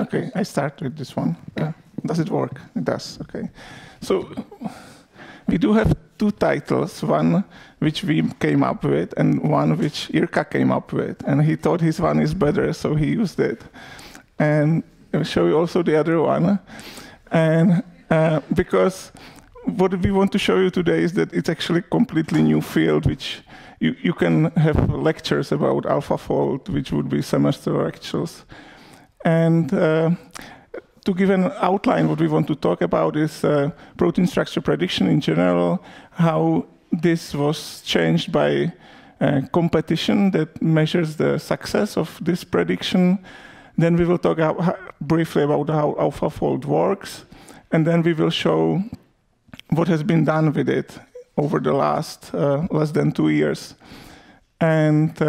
Okay, I start with this one. Does it work? It does, okay. So we do have two titles, one which we came up with and one which Irka came up with. And he thought his one is better, so he used it. And I'll show you also the other one. And because what we want to show you today is that it's actually a completely new field, which you can have lectures about AlphaFold, which would be semester lectures. And to give an outline, what we want to talk about is protein structure prediction in general, how this was changed by competition that measures the success of this prediction. Then we will talk briefly about how AlphaFold works, and then we will show what has been done with it over the last less than 2 years. And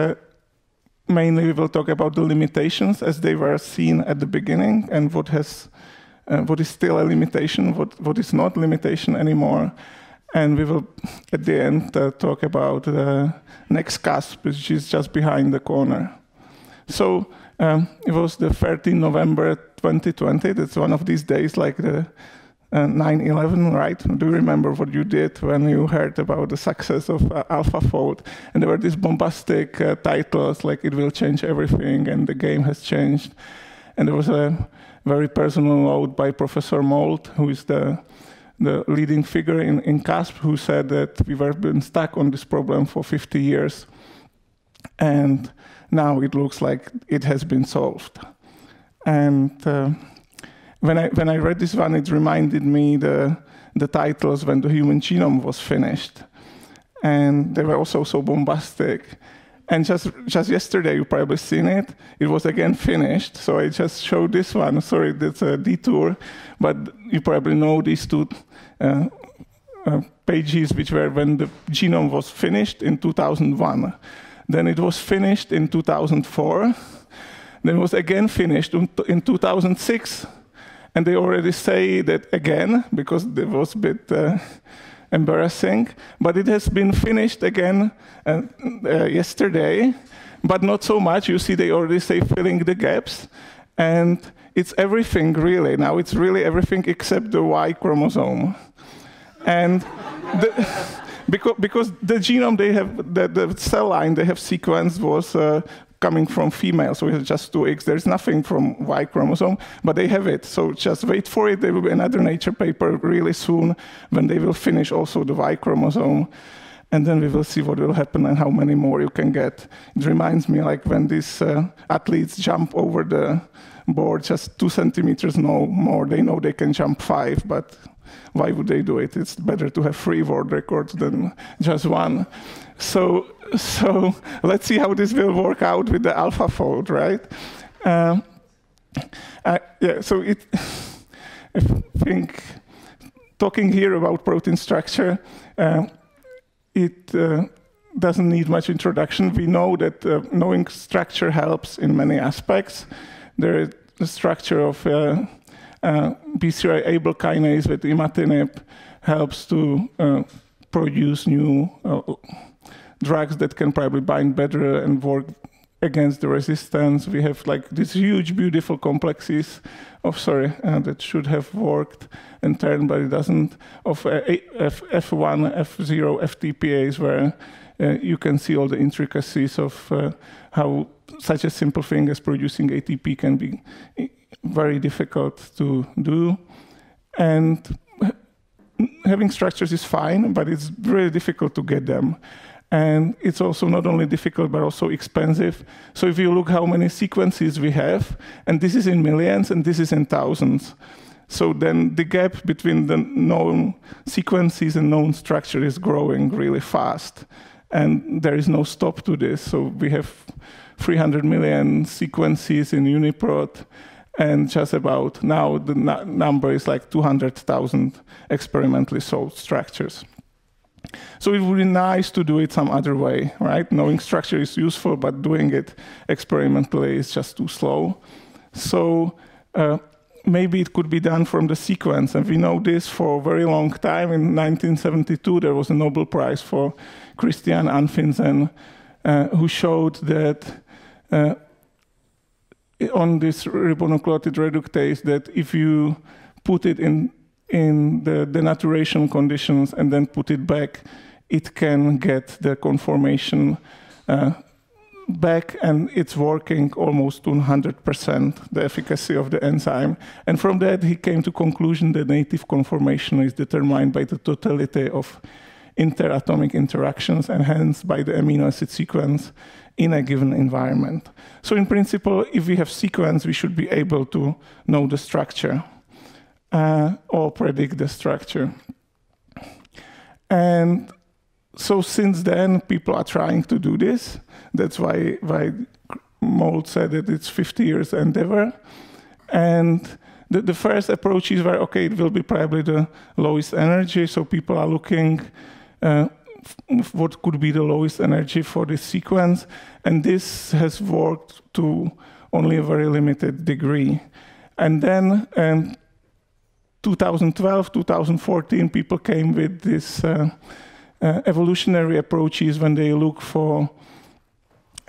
mainly we will talk about the limitations as they were seen at the beginning and what is still a limitation, what is not limitation anymore. And we will, at the end, talk about the next CASP, which is just behind the corner. So it was the 13th November 2020. That's one of these days like the 9/11, right? Do you remember what you did when you heard about the success of AlphaFold? And there were these bombastic titles like "It will change everything" and "The game has changed." And there was a very personal note by Professor Mold, who is the leading figure in CASP, who said that we were been stuck on this problem for 50 years, and now it looks like it has been solved. And when I read this one, it reminded me the titles when the human genome was finished, and they were also so bombastic. And just yesterday, you probably seen it. It was again finished, so I just showed this one. Sorry, that's a detour, but you probably know these two pages, which were when the genome was finished in 2001. Then it was finished in 2004. Then it was again finished in 2006. And they already say that again, because it was a bit embarrassing. But it has been finished again yesterday, but not so much. You see, they already say filling the gaps. And it's everything, really. Now it's really everything except the Y chromosome. And because the genome they have, the cell line they have sequenced was coming from female, so it's just 2X. There's nothing from Y chromosome, but they have it. So just wait for it. There will be another Nature paper really soon when they will finish also the Y chromosome. And then we will see what will happen and how many more you can get. It reminds me like when these athletes jump over the board, just 2 centimeters no more. They know they can jump 5, but why would they do it? It's better to have 3 world records than just 1. So let's see how this will work out with the AlphaFold, right? Yeah, so I think talking here about protein structure, it doesn't need much introduction. We know that knowing structure helps in many aspects. There is the structure of BCR-ABL kinase with Imatinib helps to produce new drugs that can probably bind better and work against the resistance. We have like these huge, beautiful complexes of, that should have worked and turned, but it doesn't, of F1F0-ATPase, where you can see all the intricacies of how such a simple thing as producing ATP can be very difficult to do. And having structures is fine, but it's really difficult to get them. And it's also not only difficult, but also expensive. So if you look how many sequences we have, and this is in millions and this is in thousands. So then the gap between the known sequences and known structure is growing really fast. And there is no stop to this. So we have 300 million sequences in UniProt, and just about now the number is like 200,000 experimentally solved structures. So it would be nice to do it some other way, right? Knowing structure is useful, but doing it experimentally is just too slow. So maybe it could be done from the sequence. And we know this for a very long time. In 1972, there was a Nobel Prize for Christian Anfinsen, who showed that on this ribonucleotide reductase that if you put it in the denaturation conditions and then put it back, it can get the conformation back, and it's working almost 100% the efficacy of the enzyme. And from that, he came to conclusion that native conformation is determined by the totality of interatomic interactions and hence by the amino acid sequence in a given environment. So in principle, if we have sequence, we should be able to know the structure or predict the structure. And so since then, people are trying to do this. That's why Mold said that it's 50 years endeavor. And the first approaches were, okay, it will be probably the lowest energy. So people are looking what could be the lowest energy for this sequence. And this has worked to only a very limited degree. And then 2012, 2014, people came with this evolutionary approaches when they look for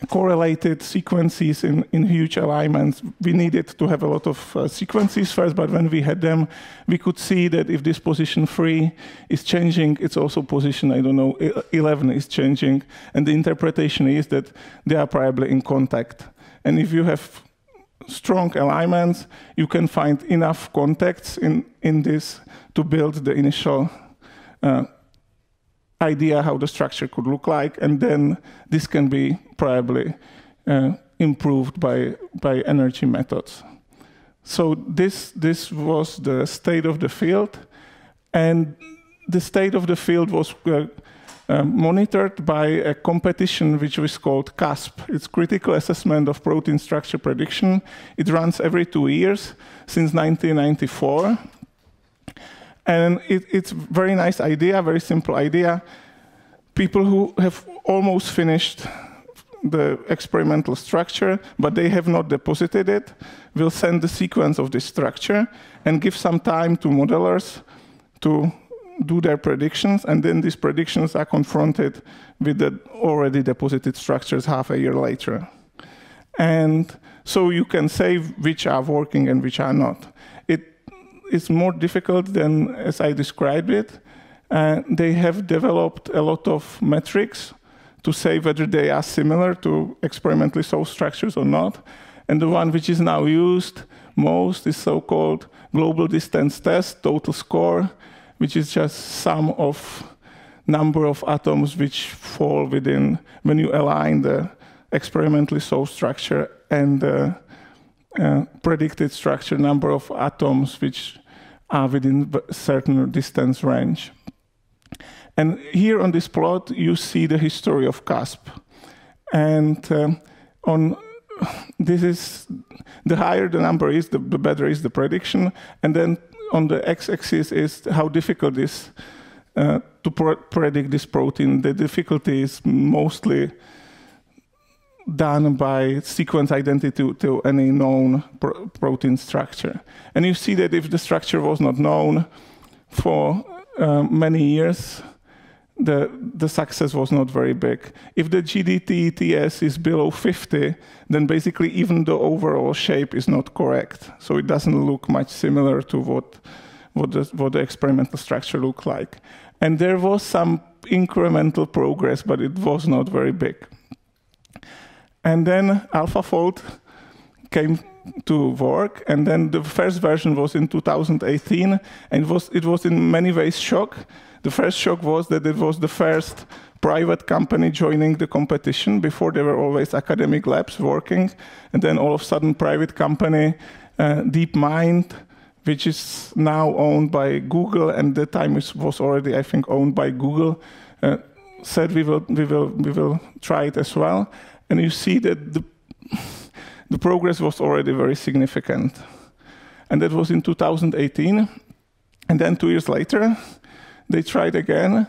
correlated sequences in huge alignments. We needed to have a lot of sequences first, but when we had them, we could see that if this position 3 is changing, it's also position, I don't know, 11 is changing. And the interpretation is that they are probably in contact. And if you have strong alignments, you can find enough contacts in this to build the initial idea how the structure could look like, and then this can be probably improved by energy methods. So this was the state of the field, and the state of the field was monitored by a competition which was called CASP. It's Critical Assessment of Protein Structure Prediction. It runs every 2 years since 1994. And it's very nice idea, very simple idea. People who have almost finished the experimental structure, but they have not deposited it, will send the sequence of this structure and give some time to modelers to do their predictions. And then these predictions are confronted with the already deposited structures half a year later. And so you can say which are working and which are not. It's more difficult than as I described it. They have developed a lot of metrics to say whether they are similar to experimentally sourced structures or not. And the one which is now used most is so-called global distance test, total score, which is just sum of number of atoms which fall within, when you align the experimentally sourced structure and the predicted structure, number of atoms which are within a certain distance range. And here on this plot, you see the history of CASP. And this is, the higher the number is, the better is the prediction. And then on the x-axis is how difficult it is to predict this protein. The difficulty is mostly done by sequence identity to any known protein structure. And you see that if the structure was not known for many years, the success was not very big. If the GDTTS is below 50, then basically even the overall shape is not correct. So it doesn't look much similar to what the experimental structure looked like. And there was some incremental progress, but it was not very big. And then AlphaFold came to work, and then the first version was in 2018, and it was in many ways shock. The first shock was that it was the first private company joining the competition. Before there were always academic labs working, and then all of a sudden private company, DeepMind, which is now owned by Google, and that time it was already, I think, owned by Google, said we will try it as well. And you see that the progress was already very significant. And that was in 2018. And then 2 years later, they tried again,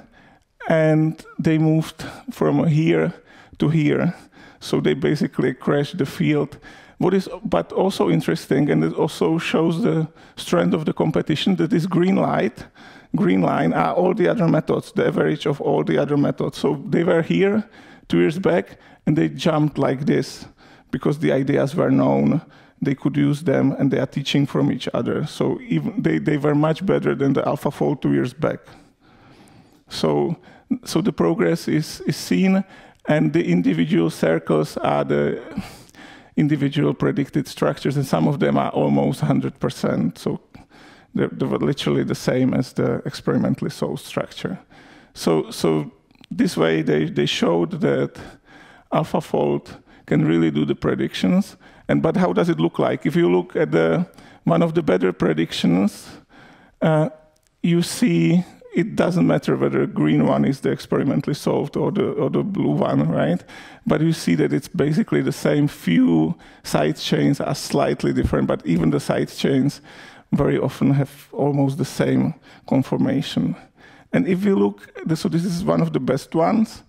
and they moved from here to here. So they basically crashed the field. What is but also interesting, and it also shows the strength of the competition, that this green line are all the other methods, the average of all the other methods. So they were here 2 years back, and they jumped like this because the ideas were known they could use them, and they are teaching from each other. So even they were much better than the AlphaFold 2 years back. So the progress is seen, and the individual circles are the individual predicted structures, and some of them are almost 100%. So they were literally the same as the experimentally solved structure. So this way they showed that AlphaFold can really do the predictions. But how does it look like? If you look at one of the better predictions, you see it doesn't matter whether the green one is the experimentally solved or the blue one, right? But you see that it's basically the same. Few side chains are slightly different, but even the side chains very often have almost the same conformation. And if you look, so this is one of the best ones.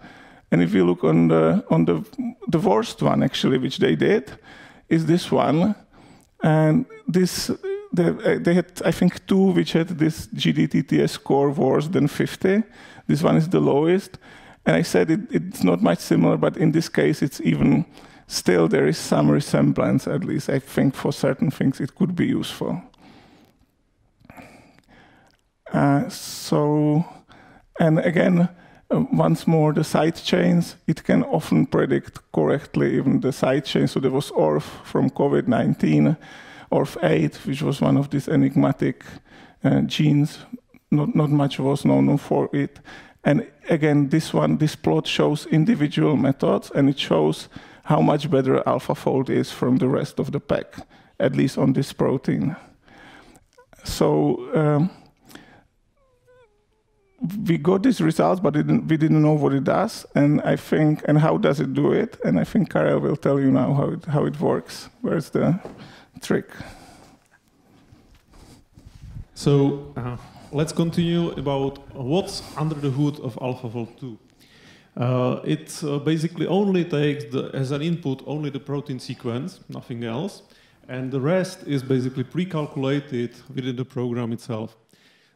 And if you look on the worst one, actually, which they did, is this one. And this, they had, I think, two which had this GDTTS score worse than 50. This one is the lowest. And I said it's not much similar, but in this case, it's even still there is some resemblance, at least. I think for certain things it could be useful. And again, once more, the side chains, it can often predict correctly even the side chains. So there was ORF from COVID-19, ORF8, which was one of these enigmatic genes. Not much was known for it. And again, this plot shows individual methods, and it shows how much better AlphaFold is from the rest of the pack, at least on this protein. So we got these results, but we didn't know what it does, and how does it do it? And I think Karel will tell you now how it works. Where's the trick? So let's continue about what's under the hood of AlphaFold 2. It basically only takes as an input only the protein sequence, nothing else, and the rest is basically pre-calculated within the program itself.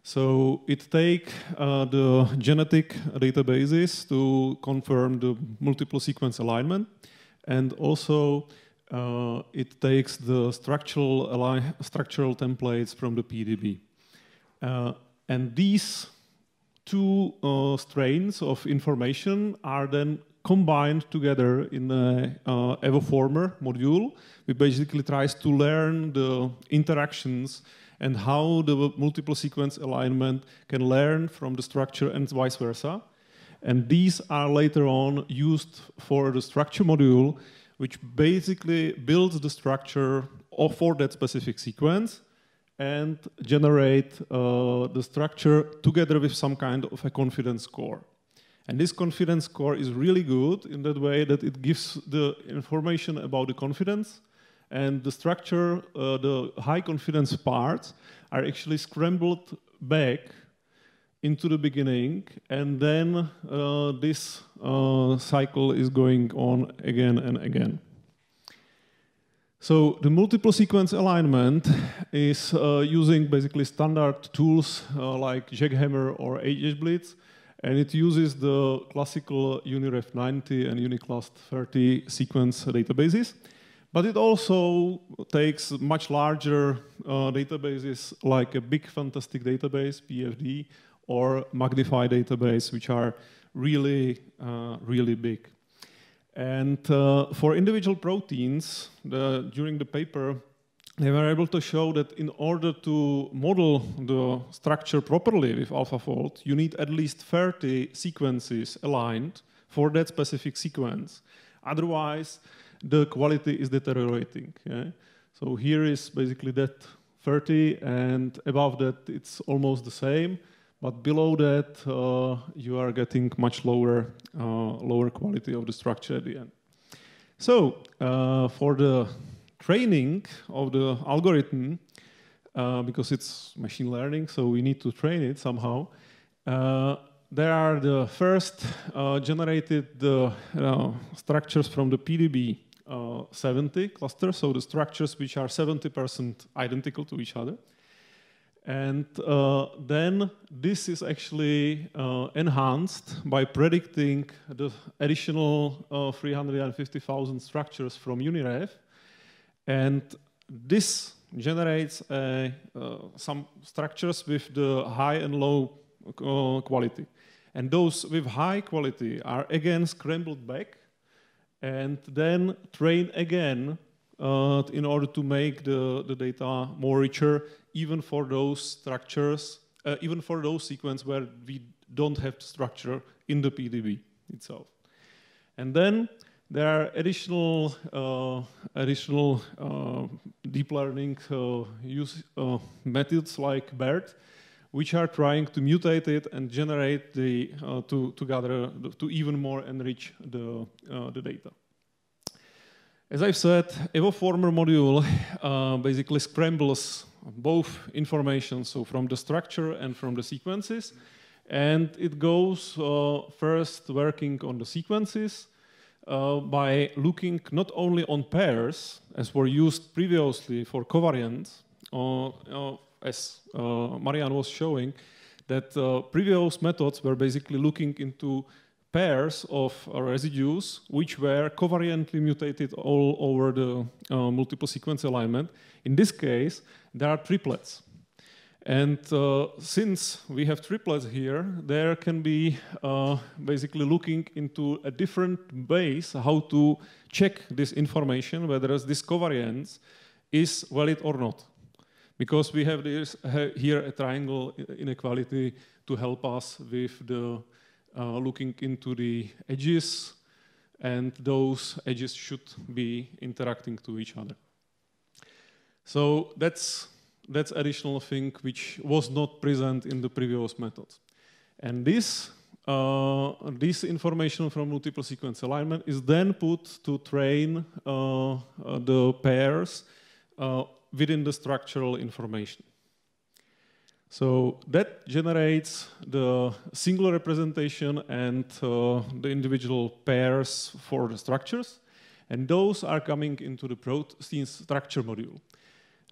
So it takes the genetic databases to confirm the multiple sequence alignment, and also it takes the structural templates from the PDB. And these two strains of information are then combined together in an Evoformer module, which basically tries to learn the interactions and how the multiple sequence alignment can learn from the structure and vice versa. And these are later on used for the structure module, which basically builds the structure for that specific sequence and generate the structure together with some kind of a confidence score. And this confidence score is really good in that way that it gives the information about the confidence. And the structure, the high confidence parts, are actually scrambled back into the beginning, and then this cycle is going on again and again. So the multiple sequence alignment is using basically standard tools like Jackhammer or HHblits, and it uses the classical UNIREF 90 and UniClust 30 sequence databases. But it also takes much larger databases, like a big fantastic database, BFD, or Magnify database, which are really, really big. And for individual proteins, during the paper, they were able to show that in order to model the structure properly with AlphaFold, you need at least 30 sequences aligned for that specific sequence. Otherwise, the quality is deteriorating. Yeah? So here is basically that 30, and above that it's almost the same, but below that you are getting much lower quality of the structure at the end. So for the training of the algorithm, because it's machine learning, so we need to train it somehow, there are the first generated the structures from the PDB-70 cluster, so the structures which are 70% identical to each other. And then this is actually enhanced by predicting the additional 350,000 structures from UNIREF. And this generates some structures with the high and low quality. And those with high quality are again scrambled back and then trained again in order to make the data more richer, even for those structures, even for those sequences where we don't have the structure in the PDB itself. And then there are additional deep learning methods like BERT, which are trying to mutate it and generate the to even more enrich the data. As I've said, Evoformer module basically scrambles both information, so from the structure and from the sequences, and it goes first working on the sequences by looking not only on pairs, as were used previously for covariants, as Marian was showing, that previous methods were basically looking into pairs of residues which were covariantly mutated all over the multiple sequence alignment. In this case, there are triplets. And since we have triplets here, there can be basically looking into a different base how to check this information, whether this covariance is valid or not. Because we have this, here a triangle inequality to help us with the looking into the edges, and those edges should be interacting to each other. So that's additional thing which was not present in the previous methods. And this information from multiple sequence alignment is then put to train the pairs within the structural information. So that generates the single representation and the individual pairs for the structures, and those are coming into the protein structure module.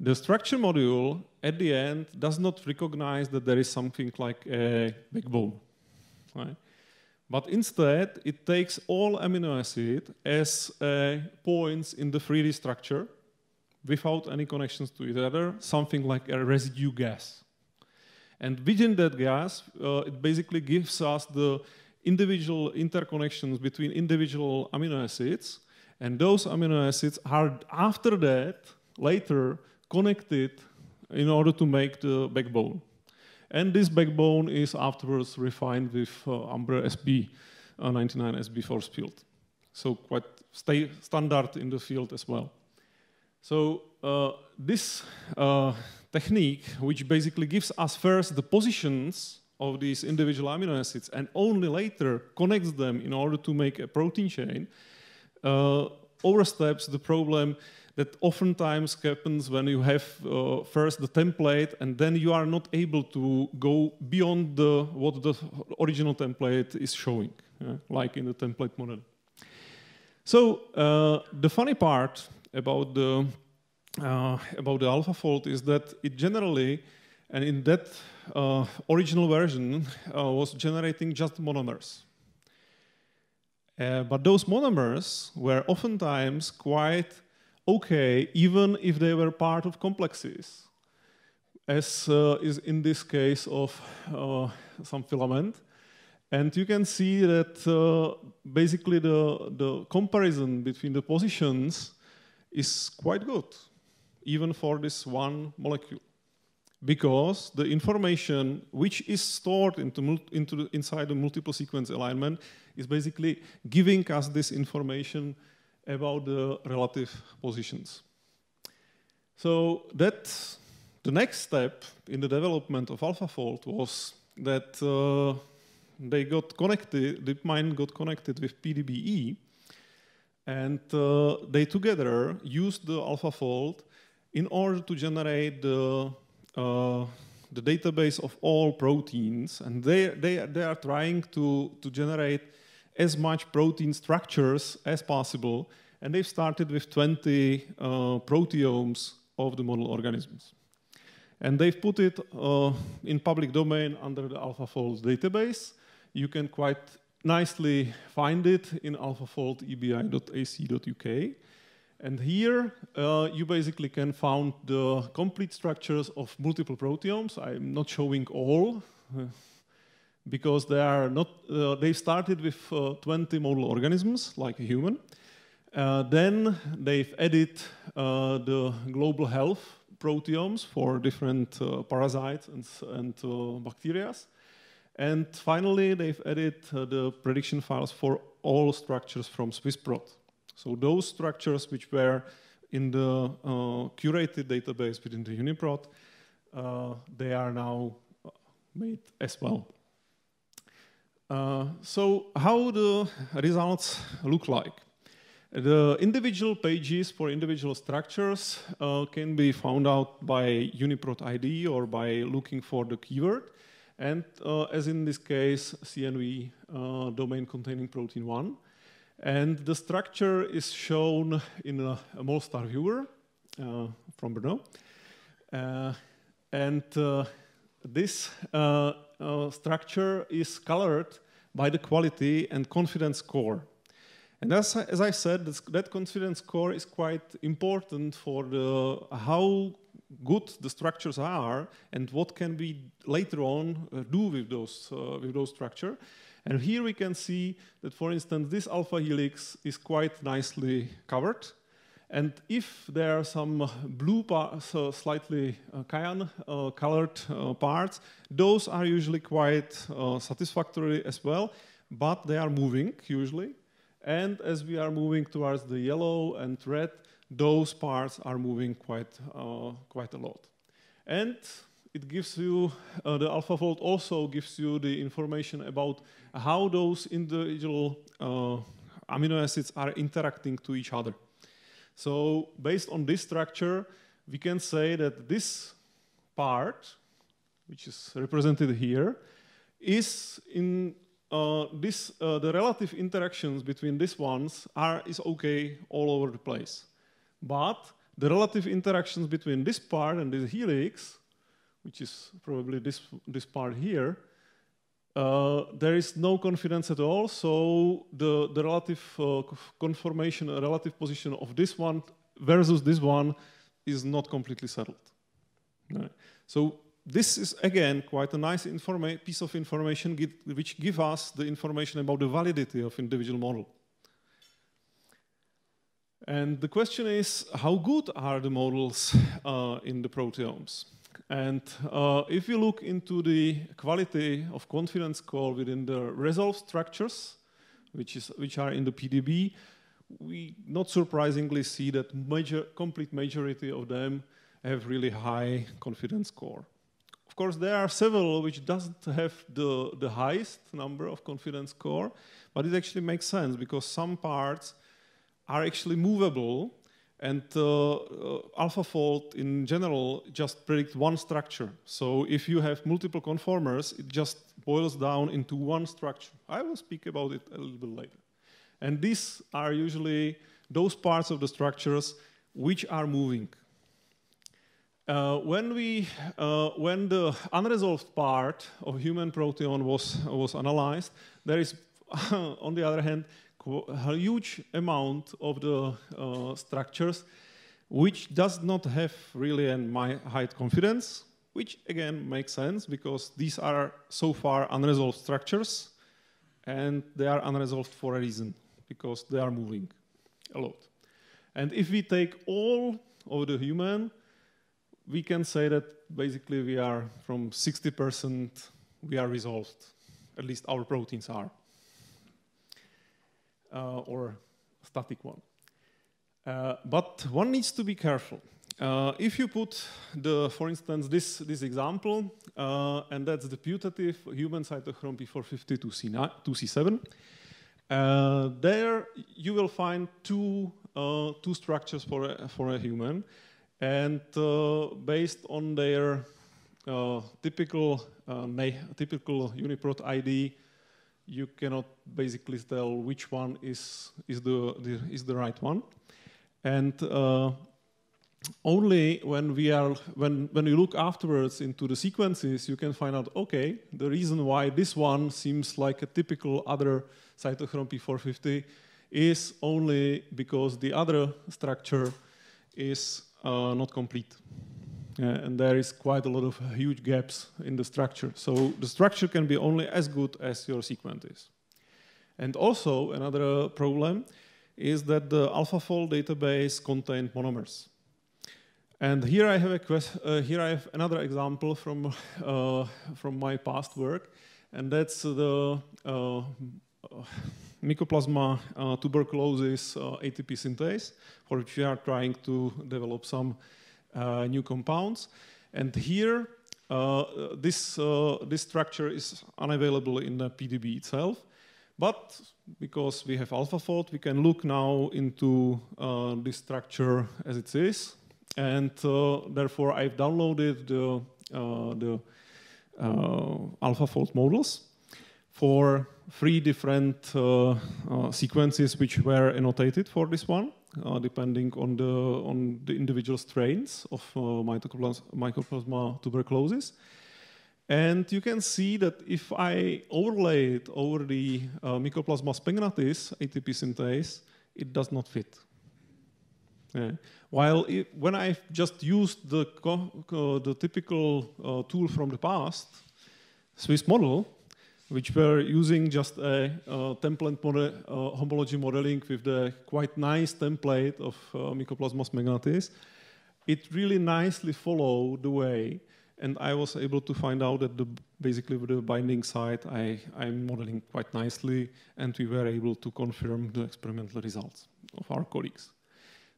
The structure module at the end does not recognize that there is something like a backbone, right? But instead it takes all amino acid as points in the 3D structure, without any connections to each other, something like a residue gas. And within that gas, it basically gives us the individual interconnections between individual amino acids, and those amino acids are, after that, later connected in order to make the backbone. And this backbone is afterwards refined with Amber SB 99SB force field. So quite standard in the field as well. So this technique, which basically gives us first the positions of these individual amino acids and only later connects them in order to make a protein chain, oversteps the problem that oftentimes happens when you have first the template and then you are not able to go beyond what the original template is showing, like in the template model. So the funny part about the AlphaFold is that it generally, and in that original version, was generating just monomers. But those monomers were oftentimes quite okay, even if they were part of complexes, as is in this case of some filament. And you can see that basically the comparison between the positions is quite good, even for this one molecule, because the information which is stored inside the multiple sequence alignment is basically giving us this information about the relative positions. So that's the next step in the development of AlphaFold was that they got connected, DeepMind got connected with PDBE, and they together used the AlphaFold in order to generate the database of all proteins. And they are trying to generate as much protein structures as possible. And they've started with 20 proteomes of the model organisms. And they've put it in public domain under the AlphaFold database. You can quite nicely find it in alphafold.ebi.ac.uk, And here you basically can find the complete structures of multiple proteomes. I'm not showing all because they are not. They started with 20 model organisms, like a human. Then they've added the global health proteomes for different parasites and bacteria. And finally, they've added the prediction files for all structures from SwissProt. So those structures which were in the curated database within the UniProt, they are now made as well. So how the results look like? The individual pages for individual structures can be found out by UniProt ID or by looking for the keyword. And as in this case, CNV domain containing protein 1. And the structure is shown in a Molstar viewer from Brno. This structure is colored by the quality and confidence score. And as I said, that confidence score is quite important for how good the structures are and what can we later on do with those structures. And here we can see that, for instance, this alpha helix is quite nicely covered. And if there are some blue parts, slightly cyan-colored parts, those are usually quite satisfactory as well, but they are moving usually. And as we are moving towards the yellow and red, those parts are moving quite a lot. And it gives you, the AlphaFold also gives you the information about how those individual amino acids are interacting to each other. So based on this structure, we can say that this part, which is represented here, is in the relative interactions between these ones is okay all over the place. But the relative interactions between this part and this helix, which is probably this part here, there is no confidence at all, so the relative conformation, relative position of this one versus this one is not completely settled. Right. So this is, again, quite a nice piece of information which gives us the information about the validity of individual model. And the question is, how good are the models in the proteomes? And if you look into the quality of confidence score within the resolved structures, which are in the PDB, we not surprisingly see that complete majority of them have really high confidence score. Of course, there are several which doesn't have the highest number of confidence score, but it actually makes sense because some parts are actually movable. And AlphaFold in general just predicts one structure. So if you have multiple conformers, it just boils down into one structure. I will speak about it a little bit later. And these are usually those parts of the structures which are moving. When the unresolved part of human proteome was analyzed, there is, on the other hand, a huge amount of the structures which does not have really a high confidence, which again makes sense because these are so far unresolved structures and they are unresolved for a reason because they are moving a lot. And if we take all of the human, we can say that basically we are from 60% we are resolved, at least our proteins are. Or static one. But one needs to be careful. If you put, for instance, this example, and that's the putative human cytochrome P450 to C7, there you will find two structures for a human. And based on their typical UniProt ID, you cannot basically tell which one is the right one, and only when you look afterwards into the sequences, you can find out okay, the reason why this one seems like a typical other cytochrome P450 is only because the other structure is not complete. And there is quite a lot of huge gaps in the structure. So the structure can be only as good as your sequence is. And also another problem is that the AlphaFold database contained monomers. And here I have a here I have another example from my past work, and that's the Mycoplasma tuberculosis ATP synthase, for which we are trying to develop some new compounds. And here, this structure is unavailable in the PDB itself. But because we have AlphaFold, we can look now into this structure as it is. And therefore, I've downloaded the AlphaFold models for 3 different sequences which were annotated for this one, depending on the individual strains of Mycoplasma tuberculosis. And you can see that if I overlay it over the Mycoplasma sphagnatis ATP synthase, it does not fit. Yeah. While when I've just used the typical tool from the past, Swiss model, which were using just a template model, homology modeling with the quite nice template of Mycoplasma sphagnatis, it really nicely followed the way. And I was able to find out that basically with the binding site, I'm modeling quite nicely, and we were able to confirm the experimental results of our colleagues.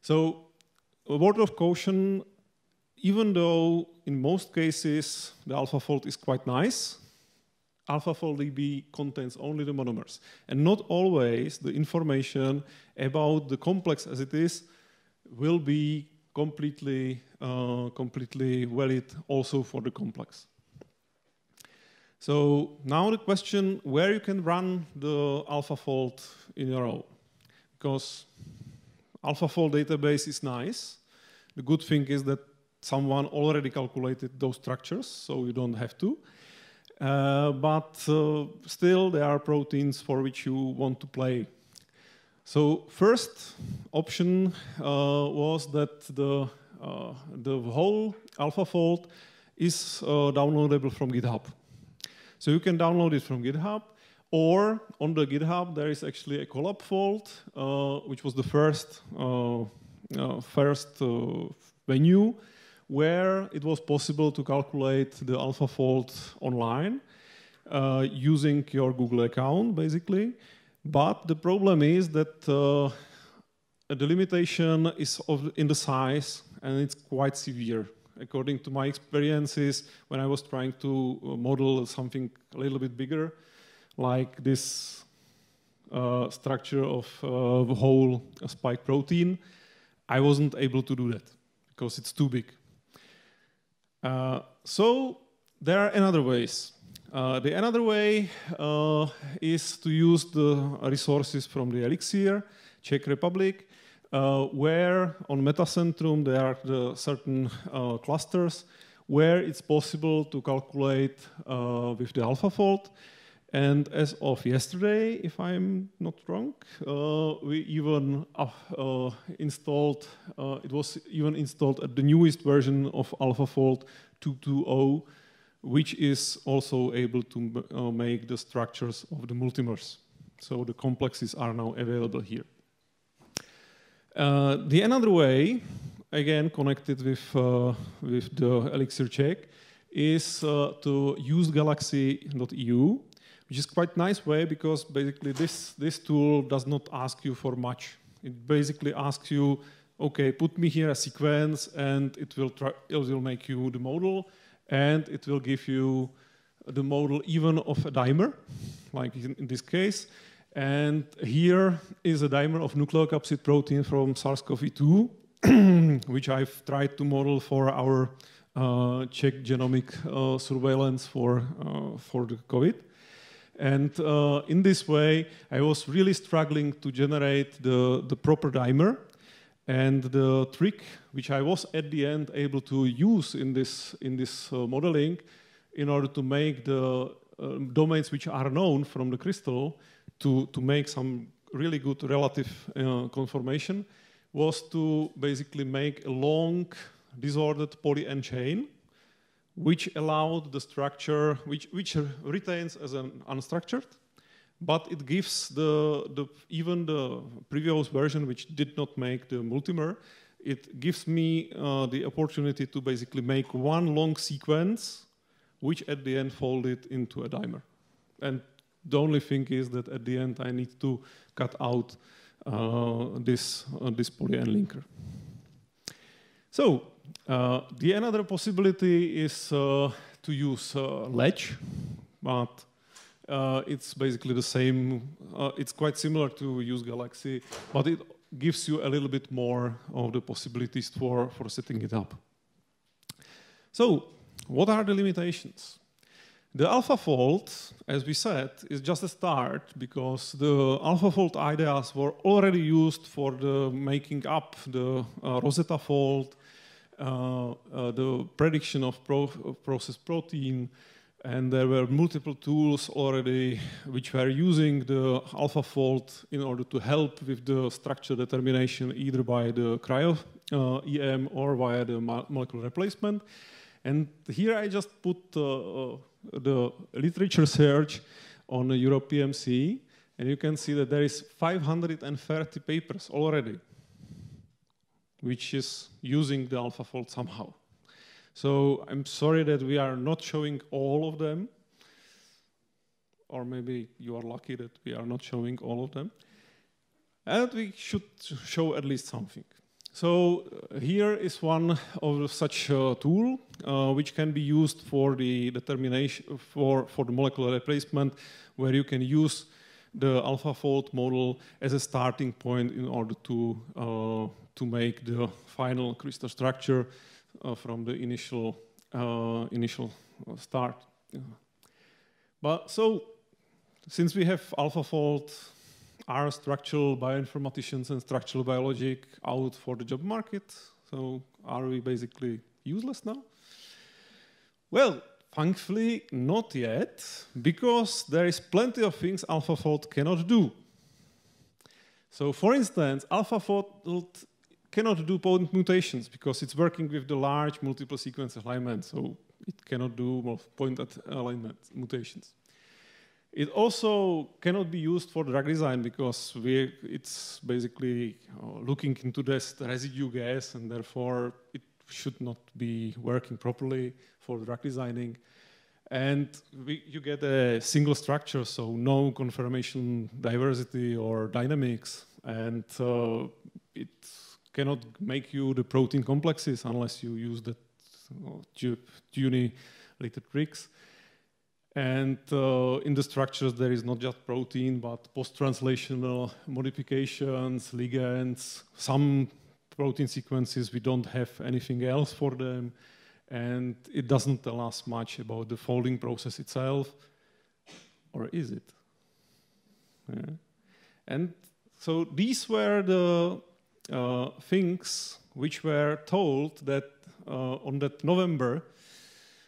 So a word of caution, even though in most cases the AlphaFold is quite nice, AlphaFold DB contains only the monomers. And not always the information about the complex as it is will be completely valid also for the complex. So now the question where you can run the AlphaFold in your own. Because AlphaFold database is nice. The good thing is that someone already calculated those structures, so you don't have to. But still there are proteins for which you want to play. So first option was that the whole AlphaFold is downloadable from GitHub. So you can download it from GitHub, or on the GitHub there is actually a collab fold, which was the first venue where it was possible to calculate the AlphaFold online using your Google account, basically. But the problem is that the limitation is in the size, and it's quite severe. According to my experiences, when I was trying to model something a little bit bigger, like this structure of the whole spike protein, I wasn't able to do that because it's too big. So there are another ways. Another way is to use the resources from the Elixir, Czech Republic, where on Metacentrum there are certain clusters where it's possible to calculate with the AlphaFold. And as of yesterday, if I'm not wrong, we even installed the newest version of AlphaFold 2.2.0, which is also able to make the structures of the multimers. So the complexes are now available here. Another way, again connected with the Elixir check, is to use galaxy.eu, which is quite a nice way because basically this tool does not ask you for much. It basically asks you, okay, put me here a sequence, and it will make you the model. And it will give you the model even of a dimer, like in this case. And here is a dimer of nucleocapsid protein from SARS-CoV-2, which I've tried to model for our Czech genomic surveillance for the COVID. And in this way, I was really struggling to generate the proper dimer. And the trick, which I was at the end able to use in this modeling, in order to make the domains which are known from the crystal to make some really good relative conformation was to basically make a long disordered poly-N chain, which allowed the structure, which retains as an unstructured, but it gives even the previous version, which did not make the multimer, it gives me the opportunity to basically make one long sequence, which at the end folded into a dimer. And the only thing is that at the end I need to cut out this poly-N linker. So the another possibility is to use ledge, but it's basically the same. It's quite similar to use Galaxy, but it gives you a little bit more of the possibilities for setting it up. So what are the limitations? The AlphaFold, as we said, is just a start because the AlphaFold ideas were already used for the making up the RosettaFold, the prediction of process protein, and there were multiple tools already which were using the AlphaFold in order to help with the structure determination either by the cryo-EM or via the molecular replacement. And here I just put the literature search on the EuroPMC, and you can see that there is 530 papers already, which is using the AlphaFold somehow. So I'm sorry that we are not showing all of them, or maybe you are lucky that we are not showing all of them, and we should show at least something. So here is one of such tool which can be used for the determination for the molecular replacement, where you can use the AlphaFold model as a starting point in order to make the final crystal structure from the initial start. Yeah. But so since we have AlphaFold, are structural bioinformaticians and structural biologic out for the job market? So are we basically useless now? Well, thankfully not yet, because there is plenty of things AlphaFold cannot do. So for instance, AlphaFold cannot do potent mutations because it's working with the large multiple sequence alignment, so it cannot do point alignment mutations. It also cannot be used for drug design because it's basically looking into this residue gas, and therefore it should not be working properly for drug designing. And you get a single structure, so no conformation diversity or dynamics, and it cannot make you the protein complexes unless you use the tuning little tricks. And in the structures, there is not just protein, but post-translational modifications, ligands, some protein sequences, we don't have anything else for them. And it doesn't tell us much about the folding process itself. Or is it? Yeah. And so these were the things which were told that on that November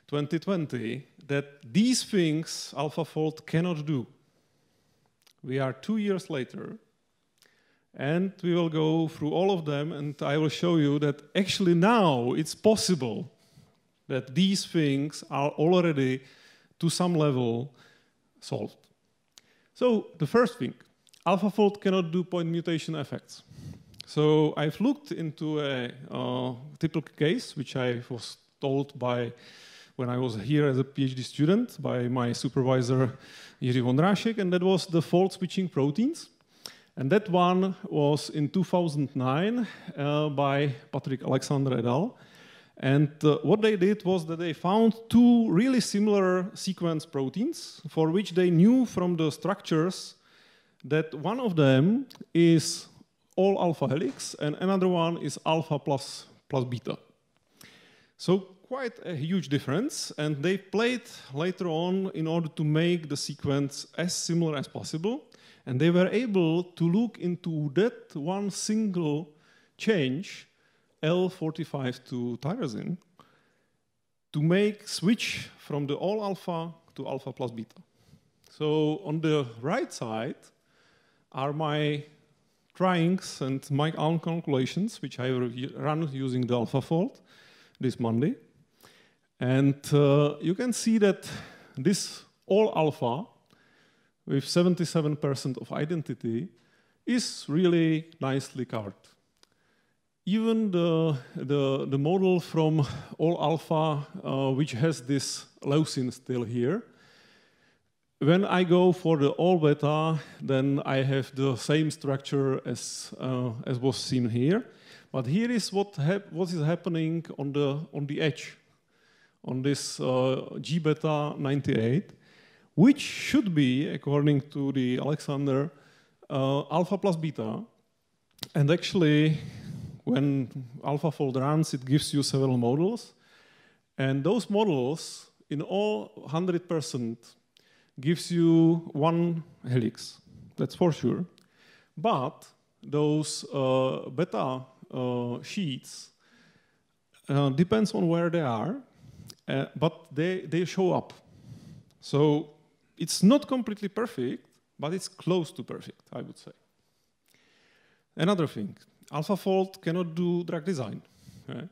2020, that these things AlphaFold cannot do. We are 2 years later, and we will go through all of them, and I will show you that actually now it's possible that these things are already to some level solved. So the first thing, AlphaFold cannot do point mutation effects. So I've looked into a typical case, which I was told by when I was here as a PhD student by my supervisor, Jiří Vondrášek, and that was the fold switching proteins. And that one was in 2009 by Patrick Alexander et al. And what they did was that they found two really similar sequence proteins for which they knew from the structures that one of them is all alpha helix and another one is alpha plus beta. So quite a huge difference, and they played later on in order to make the sequence as similar as possible, and they were able to look into that one single change, L45 to tyrosine, to make switch from the all alpha to alpha plus beta. So on the right side, are my drawings and my own calculations, which I run using the AlphaFold this Monday. And you can see that this all alpha with 77% of identity is really nicely covered. Even the model from all alpha, which has this leucine still here, when I go for the all beta, then I have the same structure as was seen here. But here is what is happening on the edge, on this G beta 98, which should be, according to the Alexander, alpha plus beta, and actually, when AlphaFold runs, it gives you several models. And those models, in all 100%, gives you one helix. That's for sure. But those beta sheets depends on where they are, but they show up. So it's not completely perfect, but it's close to perfect, I would say. Another thing. AlphaFold cannot do drug design. Right?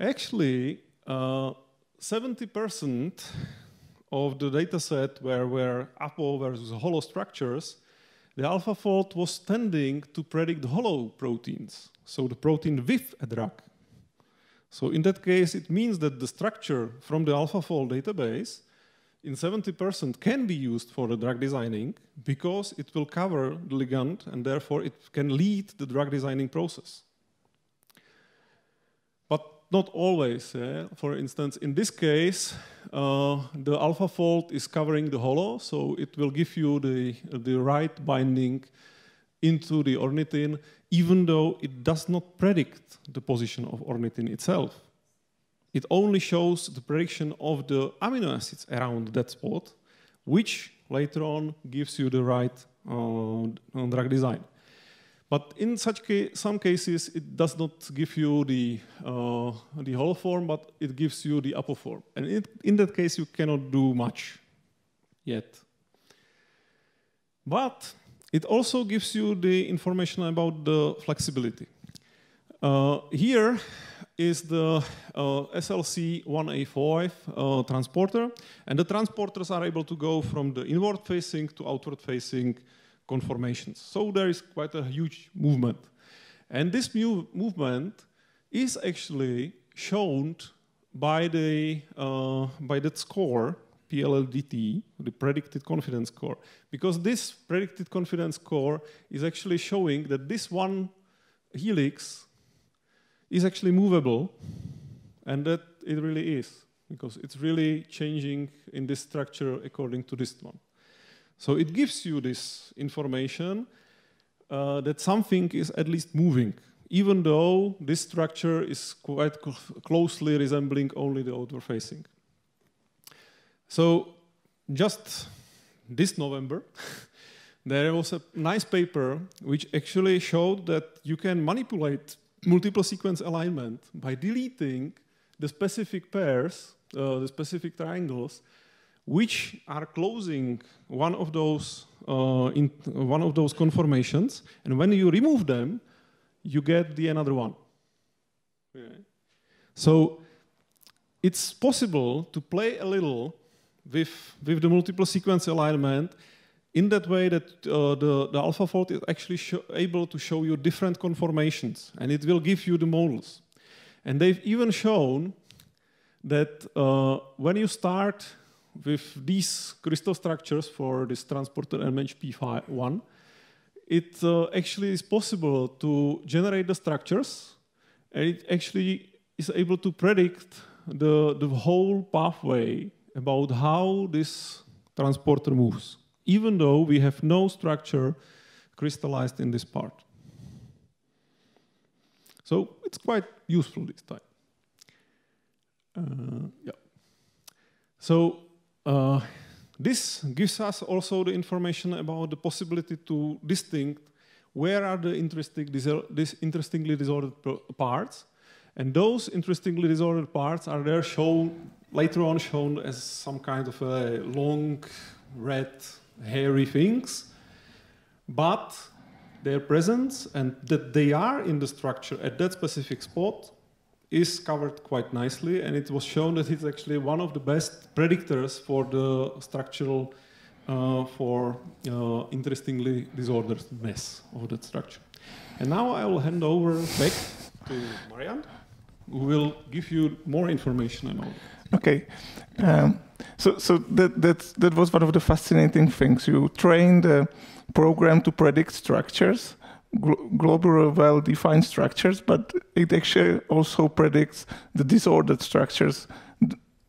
Actually, 70% of the data set were APO versus hollow structures, the AlphaFold was tending to predict hollow proteins, so the protein with a drug. So in that case, it means that the structure from the AlphaFold database in 70% can be used for the drug designing because it will cover the ligand and therefore it can lead the drug designing process. But not always. For instance, in this case, the AlphaFold is covering the hollow, so it will give you the right binding into the ornithine, even though it does not predict the position of ornithine itself. It only shows the prediction of the amino acids around that spot, which later on gives you the right drug design. But in such some cases, it does not give you the hollow form, but it gives you the APO form. And in that case, you cannot do much yet. But it also gives you the information about the flexibility. Here is the SLC 1A5 transporter, and the transporters are able to go from the inward-facing to outward-facing conformations. So there is quite a huge movement. And this movement is actually shown by that score, PLLDT, the predicted confidence score, because this predicted confidence score is actually showing that this one helix is actually movable, and that it really is, because it's really changing in this structure according to this one. So it gives you this information that something is at least moving, even though this structure is quite closely resembling only the outward facing. So just this November, there was a nice paper which actually showed that you can manipulate multiple sequence alignment by deleting the specific pairs, the specific triangles, which are closing one of those conformations, and when you remove them, you get the another one. Okay. So it's possible to play a little with the multiple sequence alignment in that way that the AlphaFold is actually able to show you different conformations, and it will give you the models. And they've even shown that when you start with these crystal structures for this transporter MHP1, it actually is possible to generate the structures, and it actually is able to predict the whole pathway about how this transporter moves, even though we have no structure crystallized in this part. So it's quite useful this time. So this gives us also the information about the possibility to distinct where are the interestingly disordered parts, and those interestingly disordered parts are there shown later on as some kind of a long red hairy things, but their presence and that they are in the structure at that specific spot is covered quite nicely, and it was shown that it's actually one of the best predictors for the structural, interestingly, disordered mess of that structure. And now I will hand over back to Marianne, who will give you more information on all that. Okay. So that was one of the fascinating things. You trained a program to predict structures, global well-defined structures, but it actually also predicts the disordered structures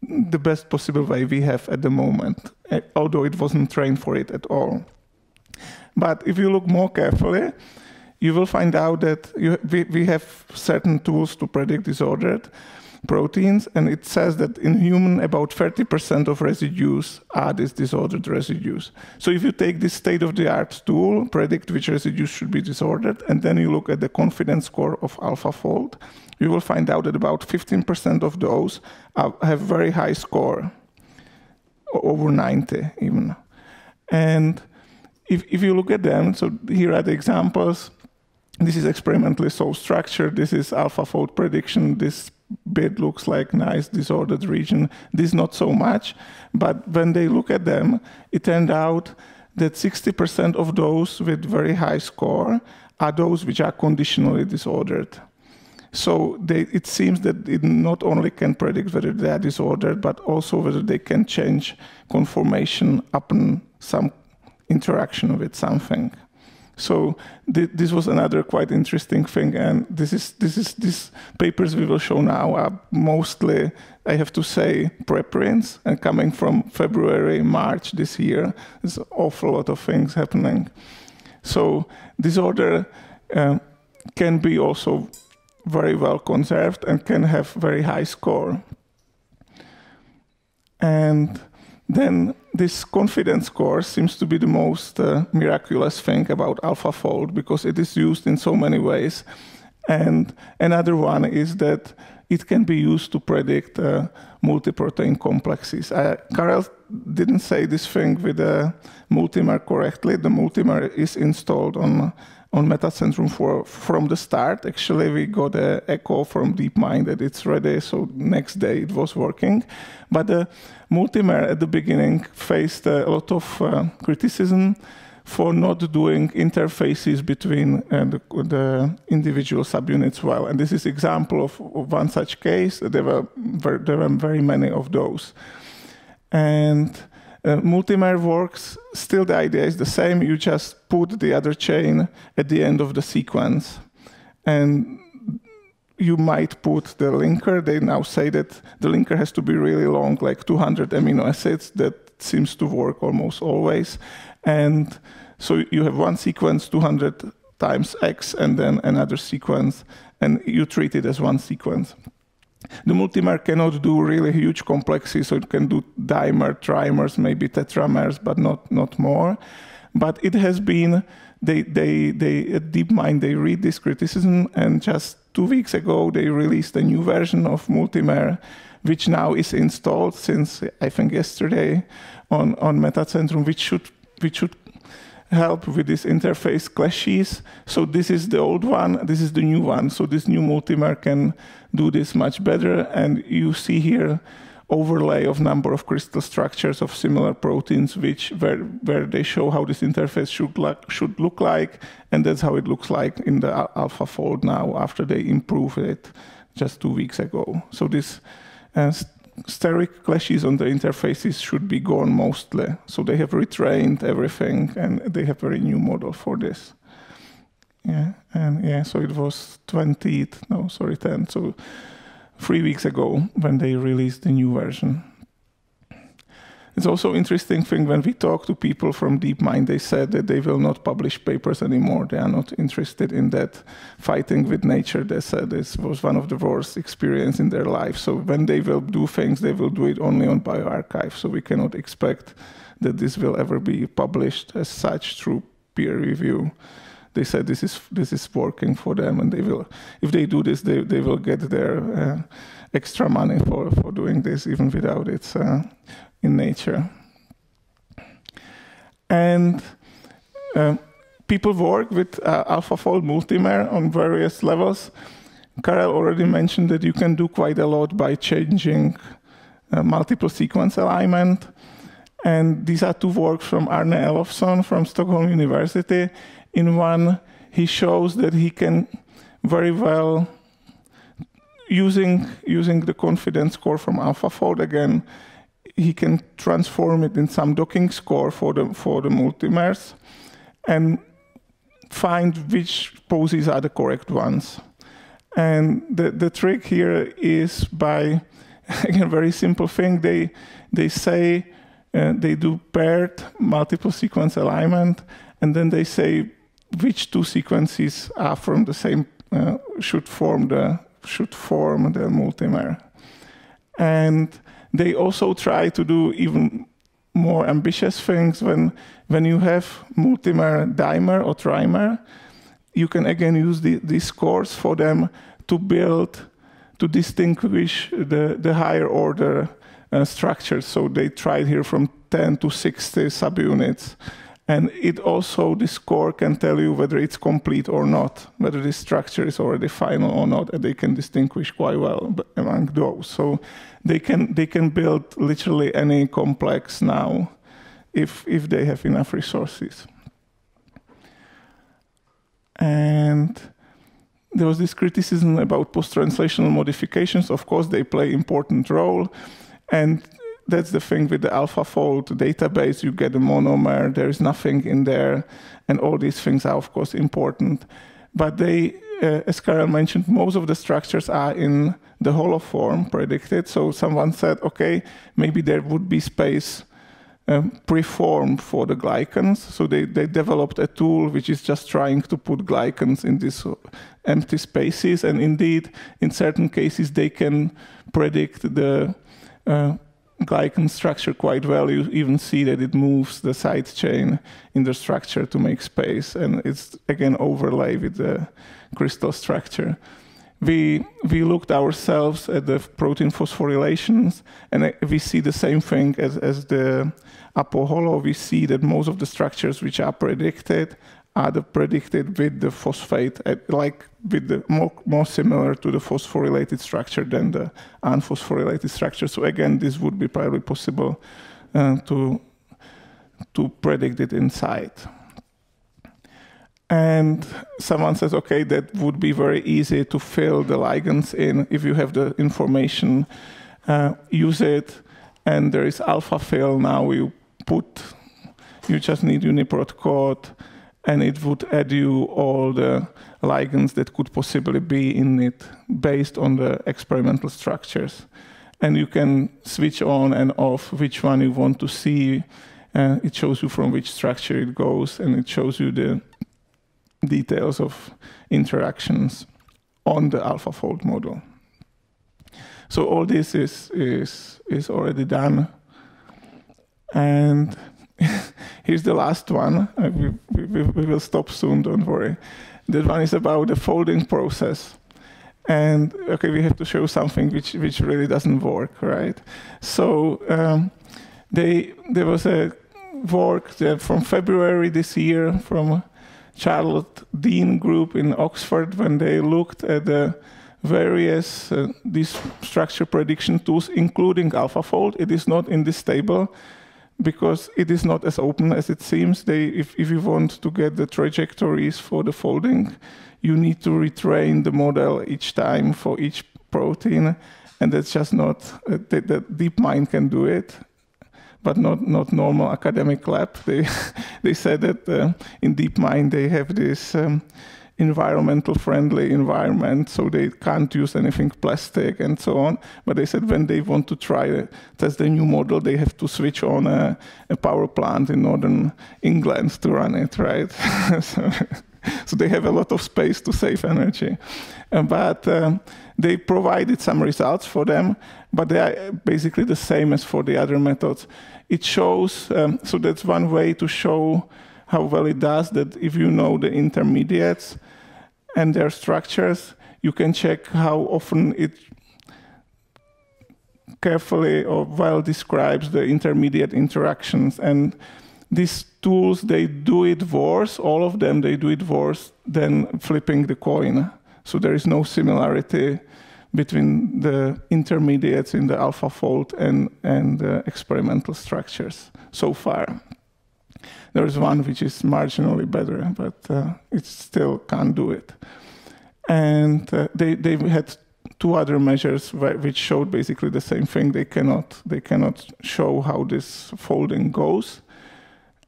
the best possible way we have at the moment, although it wasn't trained for it at all. But if you look more carefully, you will find out that we have certain tools to predict disordered proteins, and it says that in human about 30% of residues are these disordered residues. So if you take this state-of-the-art tool, predict which residues should be disordered, and then you look at the confidence score of AlphaFold, you will find out that about 15% of those have very high score, over 90 even. And if you look at them, so here are the examples. This is experimentally so structured. This is AlphaFold prediction. This bit looks like nice disordered region. This not so much. But when they look at them, it turned out that 60% of those with very high score are those which are conditionally disordered. So it seems that it not only can predict whether they are disordered, but also whether they can change conformation upon some interaction with something. So this was another quite interesting thing, and these papers we will show now are mostly, I have to say, preprints, and coming from February, March this year, there's an awful lot of things happening. So disorder can be also very well conserved and can have very high score. And then this confidence score seems to be the most miraculous thing about AlphaFold, because it is used in so many ways. And another one is that it can be used to predict multi-protein complexes. Karel didn't say this thing with the multimer correctly. The multimer is installed on Metacentrum from the start. Actually, we got an echo from DeepMind that it's ready, so next day it was working. But the multimer at the beginning faced a lot of criticism for not doing interfaces between the individual subunits well. And this is an example of one such case. There were very many of those. And multimer works, still the idea is the same. You just put the other chain at the end of the sequence. And you might put the linker. They now say that the linker has to be really long, like 200 amino acids. That seems to work almost always. And so you have one sequence, 200 times X, and then another sequence. And you treat it as one sequence. The multimer cannot do really huge complexes, so it can do dimer, trimers, maybe tetramers, but not more. But it has been, at DeepMind, they read this criticism, and just 2 weeks ago, they released a new version of multimer, which now is installed since, I think, yesterday on Metacentrum, which should help with these interface clashes. So this is the old one, this is the new one. So this new multimer can do this much better. And you see here overlay of number of crystal structures of similar proteins, where they show how this interface should look like. And that's how it looks like in the AlphaFold now, after they improved it just 2 weeks ago. So this steric clashes on the interfaces should be gone mostly. So they have retrained everything, and they have a very new model for this. Yeah, and yeah, so it was 10th, so 3 weeks ago when they released the new version. It's also interesting thing when we talk to people from DeepMind, they said that they will not publish papers anymore. They are not interested in that fighting with nature. They said this was one of the worst experiences in their life. So when they will do things, they will do it only on bioarchive. So we cannot expect that this will ever be published as such through peer review. They said this is working for them, and they will, if they do this, they will get their extra money for doing this even without it. In nature. And people work with AlphaFold multimer on various levels. Karel already mentioned that you can do quite a lot by changing multiple sequence alignment. And these are two works from Arne Elofsson from Stockholm University. In one, he shows that he can very well, using the confidence score from AlphaFold again, he can transform it in some docking score for the multimers and find which poses are the correct ones. And the trick here is by, again, very simple thing. They say they do paired multiple sequence alignment, and then they say which two sequences are from the same should form the multimer. And they also try to do even more ambitious things. When you have multimer dimer or trimer, you can again use these scores for them to build, to distinguish the higher order structures. So they tried here from 10 to 60 subunits. And it also, the score can tell you whether it's complete or not, whether this structure is already final or not, and they can distinguish quite well among those. So they can build literally any complex now if they have enough resources. And there was this criticism about post-translational modifications. Of course, they play an important role. And that's the thing with the AlphaFold database. You get a monomer, there is nothing in there, and all these things are, of course, important. But they, as Karel mentioned, most of the structures are in the holoform predicted. So someone said, okay, maybe there would be space preformed for the glycans. So they developed a tool which is just trying to put glycans in these empty spaces. And indeed, in certain cases, they can predict the glycan structure quite well. You even see that it moves the side chain in the structure to make space, and it's again overlay with the crystal structure. We looked ourselves at the protein phosphorylations, and we see the same thing as the ApoHolo. We see that most of the structures which are predicted are predicted with the phosphate, like with the more similar to the phosphorylated structure than the unphosphorylated structure. So again, this would be probably possible to predict it inside. And someone says, okay, that would be very easy to fill the ligands in if you have the information, use it. And there is AlphaFill now. You just need UniProt code, and it would add you all the ligands that could possibly be in it based on the experimental structures. And you can switch on and off which one you want to see. It shows you from which structure it goes, and it shows you the details of interactions on the AlphaFold model. So all this is already done. And here's the last one. We will stop soon, don't worry. That one is about the folding process. And okay, we have to show something which really doesn't work, right? So there was a work from February this year from Charlotte Dean group in Oxford, when they looked at the various these structure prediction tools, including AlphaFold. It is not in this table, because it is not as open as it seems. If you want to get the trajectories for the folding, you need to retrain the model each time for each protein, and that's just not, that DeepMind can do it, but not normal academic lab. They said that in DeepMind they have this environmental friendly environment, so they can't use anything plastic and so on. But they said when they want to test the new model, they have to switch on a power plant in northern England to run it, right? So they have a lot of space to save energy. But they provided some results for them, but they are basically the same as for the other methods. It shows, so that's one way to show how well it does, that if you know the intermediates and their structures, you can check how often it carefully or well describes the intermediate interactions. And these tools, they do it worse, all of them, they do it worse than flipping the coin. So there is no similarity between the intermediates in the AlphaFold and the experimental structures so far. There is one which is marginally better, but it still can't do it. And they had two other measures which showed basically the same thing. They cannot show how this folding goes.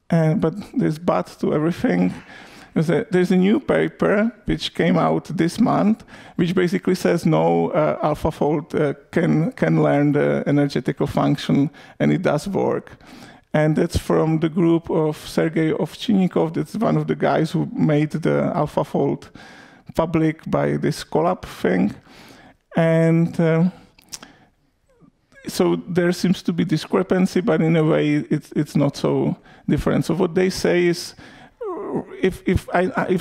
But there's but to everything. There's a new paper which came out this month, which basically says no, AlphaFold can learn the energetical function, and it does work. And that's from the group of Sergei Ovchinnikov. That's one of the guys who made the AlphaFold public by this collab thing. And so there seems to be discrepancy, but in a way, it's not so different. So what they say is, if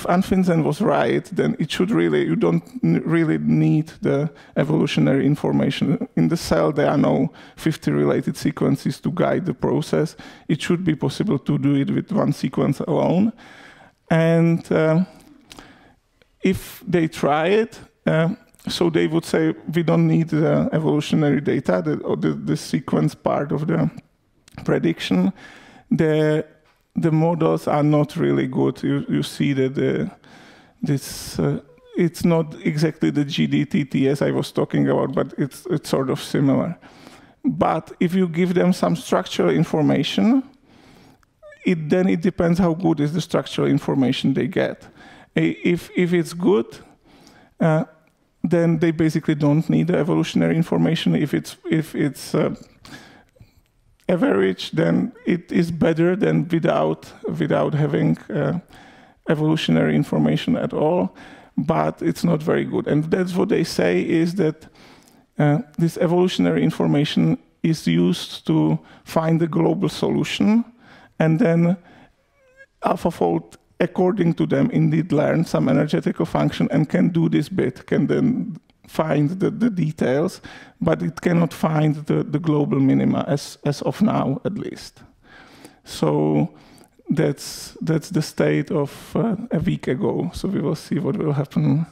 Anfinsen was right, then it should really, you don't really need the evolutionary information. In the cell, there are no 50 related sequences to guide the process. It should be possible to do it with one sequence alone. And if they try it, so they would say, we don't need the evolutionary data, or the sequence part of the prediction. The models are not really good. You see that it's not exactly the GDTTS I was talking about, but it's sort of similar. But if you give them some structural information, then it depends how good is the structural information they get. If it's good, then they basically don't need the evolutionary information. If it's average, then it is better than without having evolutionary information at all, but it's not very good. And that's what they say, is that this evolutionary information is used to find a global solution, and then AlphaFold, according to them, indeed learn some energetical function and can do this bit, can then find the details, but it cannot find the global minima, as of now, at least. So that's the state of a week ago. So we will see what will happen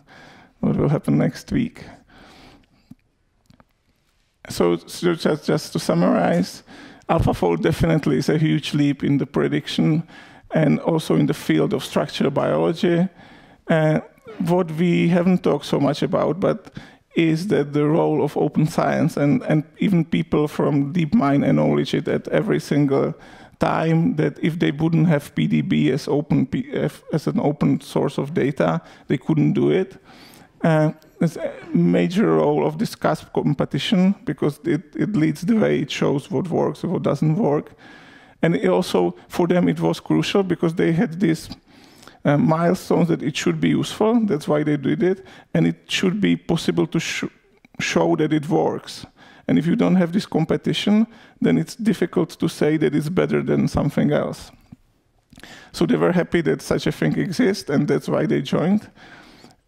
next week. So just to summarize, AlphaFold definitely is a huge leap in the prediction and also in the field of structural biology. What we haven't talked so much about, but is that the role of open science and even people from DeepMind acknowledge it at every single time, that if they wouldn't have PDB as an open source of data, they couldn't do it. It's a major role of this CASP competition, because it leads the way, it shows what works and what doesn't work. And it also, for them, it was crucial because they had this milestones that it should be useful, that's why they did it, and it should be possible to show that it works. And if you don't have this competition, then it's difficult to say that it's better than something else. So they were happy that such a thing exists, and that's why they joined.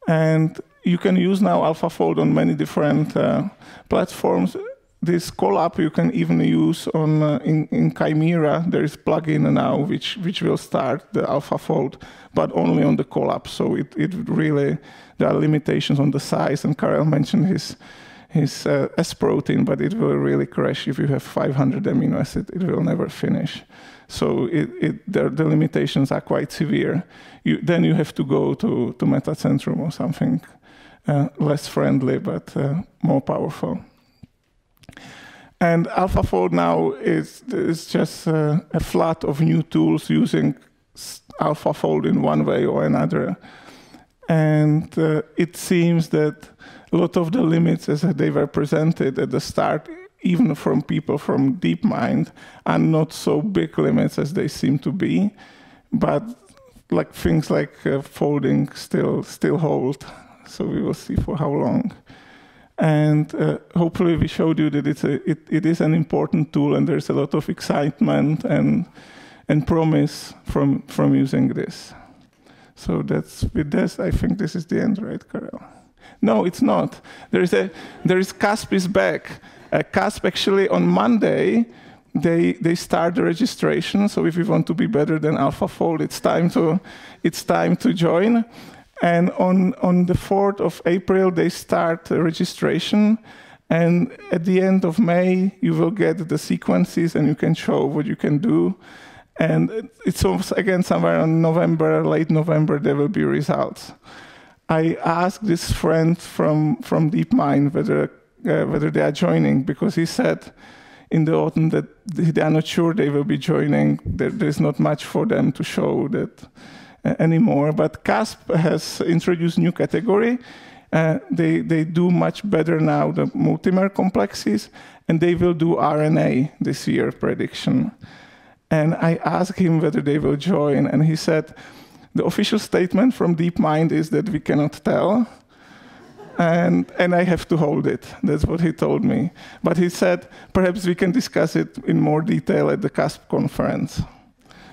And you can use now AlphaFold on many different platforms. This collab you can even use on in Chimera. There is plugin now which will start the AlphaFold, but only on the collab. So it really, there are limitations on the size. And Karel mentioned his S protein, but it will really crash if you have 500 amino acids. It will never finish. So the limitations are quite severe. Then you have to go to Metacentrum or something less friendly but more powerful. And AlphaFold now is just a flood of new tools using AlphaFold in one way or another. And it seems that a lot of the limits as they were presented at the start, even from people from DeepMind, are not so big limits as they seem to be. But like things like folding still hold. So we will see for how long. And hopefully we showed you that it is an important tool, and there's a lot of excitement and promise from using this. So that's with this. I think this is the end, right, Karel? No, it's not. There is CASP is back. CASP actually on Monday they start the registration. So if you want to be better than AlphaFold, it's time to join. And on the 4th of April, they start registration. And at the end of May, you will get the sequences and you can show what you can do. And it's also, again, somewhere in November, late November, there will be results. I asked this friend from DeepMind whether they are joining, because he said in the autumn that they are not sure they will be joining. There's not much for them to show that anymore. But CASP has introduced new category. They do much better now, the multimer complexes, and they will do RNA this year prediction. And I asked him whether they will join, and he said, the official statement from DeepMind is that we cannot tell, and I have to hold it. That's what he told me. But he said, perhaps we can discuss it in more detail at the CASP conference,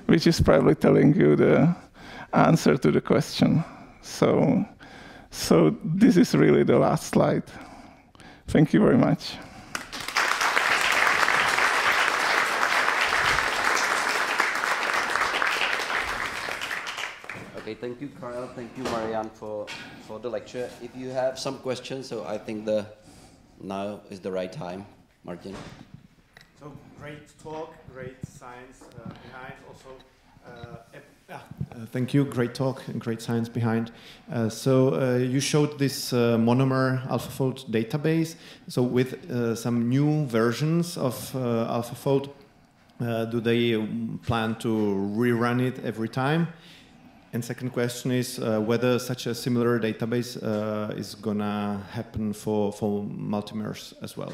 which is probably telling you the answer to the question. So this is really the last slide. Thank you very much. Okay, thank you, Karel. Thank you, Marianne, for the lecture. If you have some questions, so I think now is the right time. Martin. So great talk, great science behind also. Thank you. Great talk and great science behind. You showed this monomer AlphaFold database. So with some new versions of AlphaFold, do they plan to rerun it every time? And second question is whether such a similar database is going to happen for multimers as well.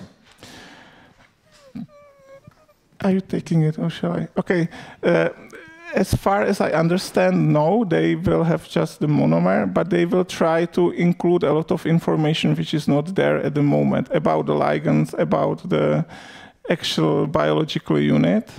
Are you taking it or shall I? Okay. As far as I understand, no, they will have just the monomer, but they will try to include a lot of information which is not there at the moment about the ligands, about the actual biological unit.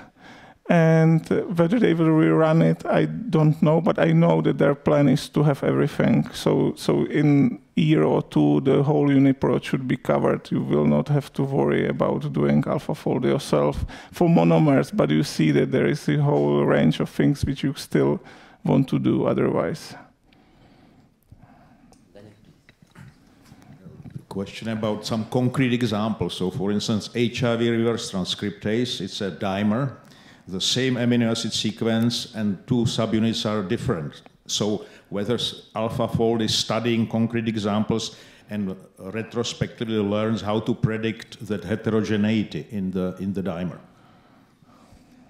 And whether they will rerun it, I don't know, but I know that their plan is to have everything. So in a year or two, the whole UniProt should be covered. You will not have to worry about doing AlphaFold yourself for monomers, but you see that there is a whole range of things which you still want to do otherwise. Question about some concrete examples. So for instance, HIV reverse transcriptase, it's a dimer. The same amino acid sequence and two subunits are different. So whether AlphaFold is studying concrete examples and retrospectively learns how to predict that heterogeneity in the dimer.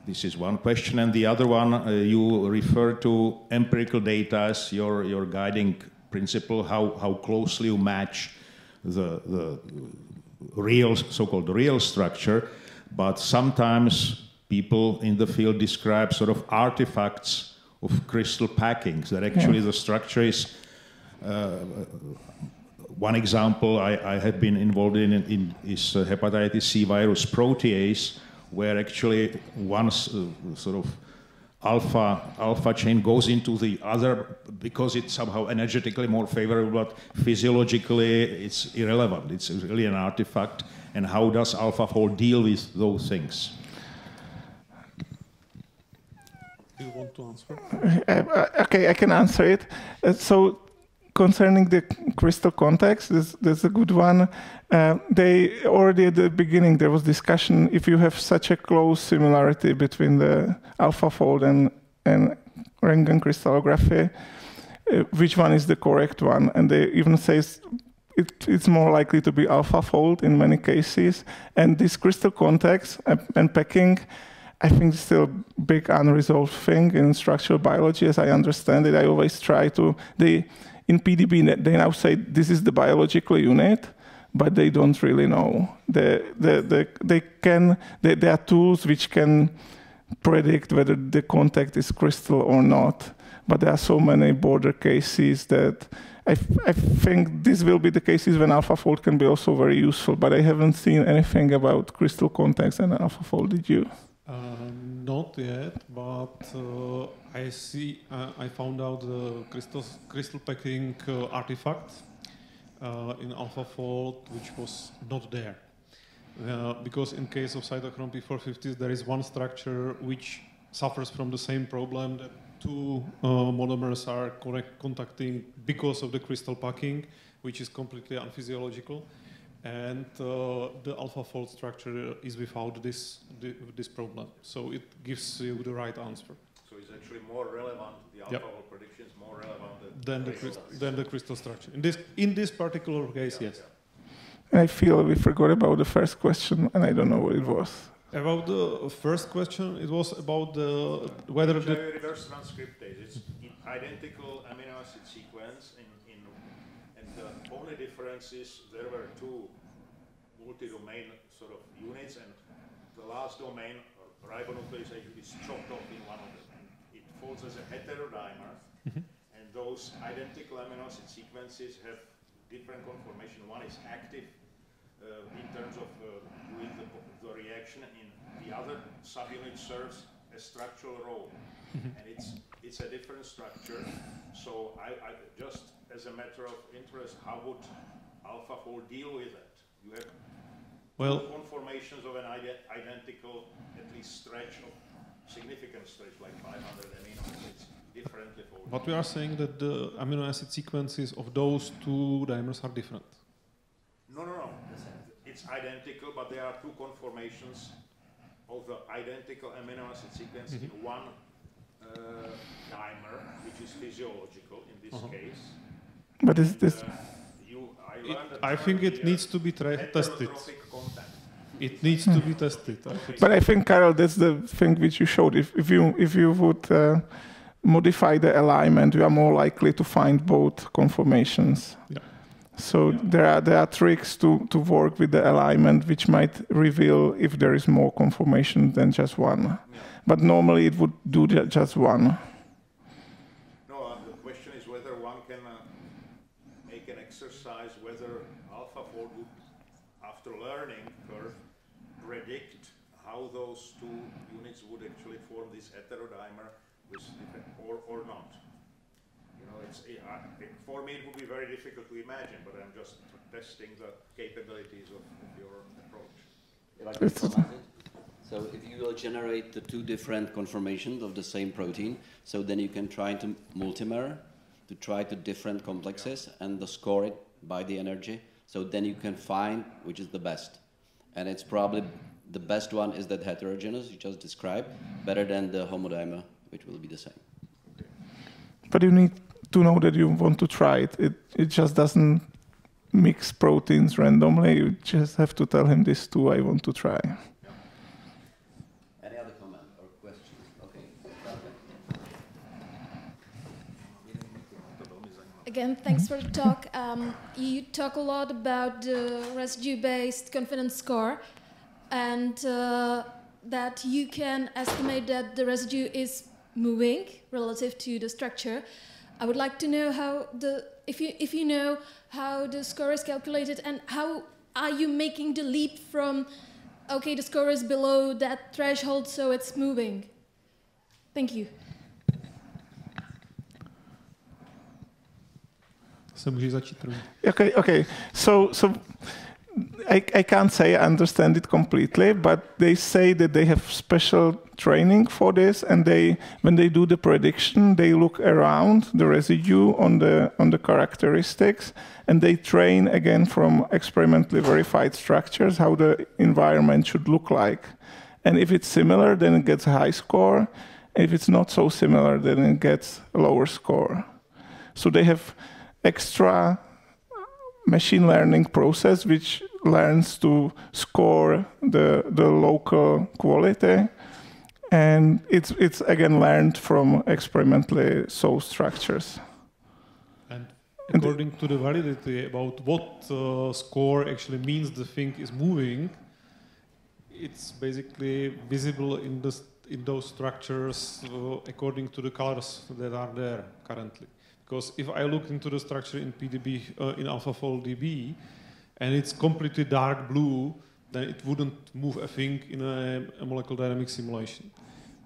This is one question. And the other one, you refer to empirical data as your guiding principle, how closely you match the real, so-called real structure, but sometimes people in the field describe sort of artifacts of crystal packings, that actually the structure is... one example I have been involved in is hepatitis C virus protease, where actually one sort of alpha chain goes into the other because it's somehow energetically more favorable, but physiologically it's irrelevant. It's really an artifact. And how does AlphaFold deal with those things? Do you want to answer? Okay, I can answer it. So concerning the crystal context, there's a good one. They already at the beginning, there was discussion if you have such a close similarity between the AlphaFold and Röntgen crystallography, which one is the correct one? And they even say it's more likely to be AlphaFold in many cases. And this crystal context and packing, I think it's still a big unresolved thing in structural biology, as I understand it. I always try to, in PDB, they now say this is the biological unit, but they don't really know. There are tools which can predict whether the contact is crystal or not, but there are so many border cases that I think this will be the cases when AlphaFold can be also very useful, but I haven't seen anything about crystal contacts and AlphaFold, did you? Not yet, but I found out the crystal packing artifact in AlphaFold, which was not there. because in case of cytochrome P450s, there is one structure which suffers from the same problem that two monomers are contacting because of the crystal packing, which is completely unphysiological. And the AlphaFold structure is without this problem. So it gives you the right answer. So it's actually more relevant, the AlphaFold prediction is more relevant than the crystal structure. In this particular case, yes. Yeah. I feel we forgot about the first question, and I don't know what it was. About the first question, it was about the, whether the reverse transcriptase. It's identical amino acid sequence, and the only difference is there were two multi-domain sort of units, and the last domain, or ribonuclease, is chopped off in one of them. It falls as a heterodimer, and those identical amino acid sequences have different conformation. One is active in terms of doing the reaction, and the other subunit serves a structural role, and it's a different structure. So I just as a matter of interest, how would AlphaFold deal with that? You have two conformations of an identical, at least stretch of significant stretch, like 500 amino acids. Differently folded. But we are saying that the amino acid sequences of those two dimers are different. No. It's identical, but there are two conformations of the identical amino acid sequence in one dimer, which is physiological in this case. But is this? I think it needs to be tested. It needs to be tested. But I think, Karel, that's the thing which you showed. If you would modify the alignment, you are more likely to find both conformations. Yeah. So there are tricks to work with the alignment, which might reveal if there is more conformation than just one. Yeah. But normally it would do just one. No, the question is whether one can make an exercise whether AlphaFold would, after learning curve, predict how those two units would actually form this heterodimer with or not. It's, for me, it would be very difficult to imagine, but I'm just testing the capabilities of your approach. If I can summarize it. So if you will generate the two different conformations of the same protein, so then you can try to multimer, to try to different complexes, and the score it by the energy, so then you can find which is the best. And it's probably the best one is that heterogeneous you just described, better than the homodimer, which will be the same. Okay. But you need to know that you want to try it. It just doesn't mix proteins randomly. You just have to tell him this too, I want to try. Yeah. Any other comment or questions? Okay. Again, thanks for the talk. You talk a lot about the residue-based confidence score, and that you can estimate that the residue is moving relative to the structure. I would like to know how if you know how the score is calculated, and how are you making the leap from okay, the score is below that threshold, so it's moving. Thank you. Okay. So I can't say I understand it completely, but they say that they have special training for this, and when they do the prediction, they look around the residue on the characteristics, and they train again from experimentally verified structures how the environment should look like. And if it's similar, then it gets a high score. If it's not so similar, then it gets a lower score. So they have extra machine learning process which learns to score the local quality, and it's again learned from experimentally sourced structures. And according to the validity about what score actually means the thing is moving, it's basically visible in those structures according to the colors that are there currently. Because if I look into the structure in PDB, in AlphaFold DB, and it's completely dark blue, then it wouldn't move a thing in a molecular dynamics simulation.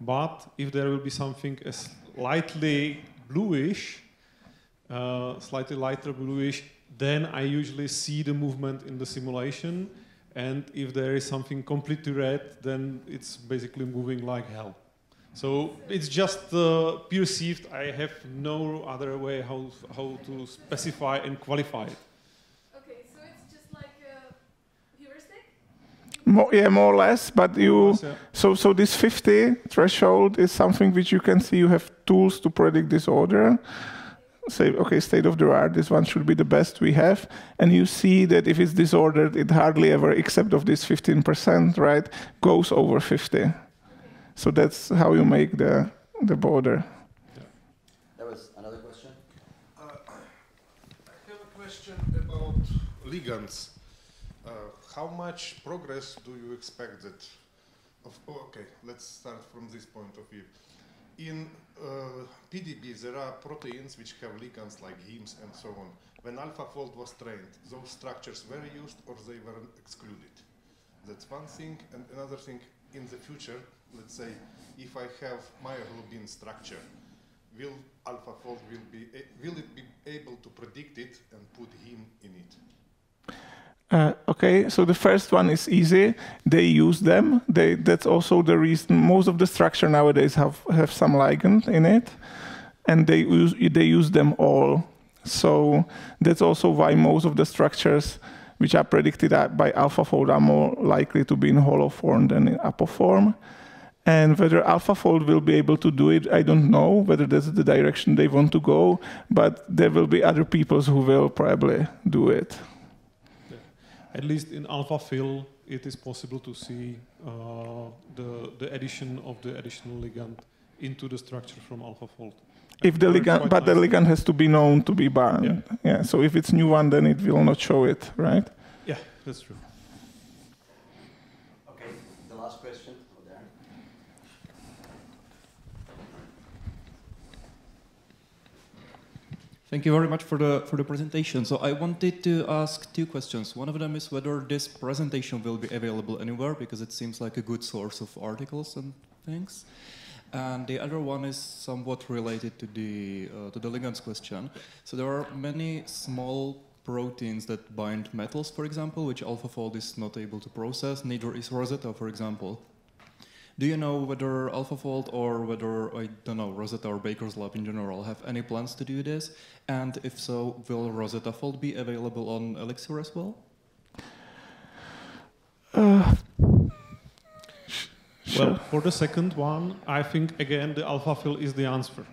But if there will be something as lightly bluish, slightly lighter bluish, then I usually see the movement in the simulation, And if there is something completely red, then it's basically moving like hell. So it's just perceived. I have no other way how to specify and qualify it. Okay, so it's just like a heuristic? Yeah, more or less. But you less, yeah. So this 50 threshold is something which you can see. You have tools to predict this order. Say, okay, state of the art, this one should be the best we have. And you see that if it's disordered, it hardly ever, except of this 15%, right, goes over 50. So that's how you make the border. Yeah. There was another question. I have a question about ligands. How much progress do you expect that? Okay, let's start from this point of view. In PDB, there are proteins which have ligands like HIMs and so on. When AlphaFold was trained, those structures were used or they were excluded. That's one thing. And another thing, in the future, let's say, if I have myoglobin structure, will AlphaFold will it be able to predict it and put HIM in it? Okay, so the first one is easy. They use them. That's also the reason most of the structure nowadays have some ligand in it, and they use them all. So that's also why most of the structures which are predicted by AlphaFold are more likely to be in hollow form than in apoform. And whether AlphaFold will be able to do it, I don't know whether that's the direction they want to go, but there will be other people who will probably do it. At least in AlphaFill, it is possible to see the addition of the additional ligand into the structure from AlphaFold. If the ligand, but the ligand has to be known to be bound. Yeah. Yeah. So if it's new one, then it will not show it, right? Yeah, that's true. Okay, the last question over there. Thank you very much for the presentation. So I wanted to ask two questions. One of them is whether this presentation will be available anywhere, because it seems like a good source of articles and things. And the other one is somewhat related to the ligands question. So there are many small proteins that bind metals, for example, which AlphaFold is not able to process, neither is Rosetta, for example. Do you know whether AlphaFold or whether, I don't know, Rosetta or Baker's Lab in general have any plans to do this? And if so, will RosettaFold be available on Elixir as well? Sure. Well, for the second one, I think, again, the AlphaFill is the answer.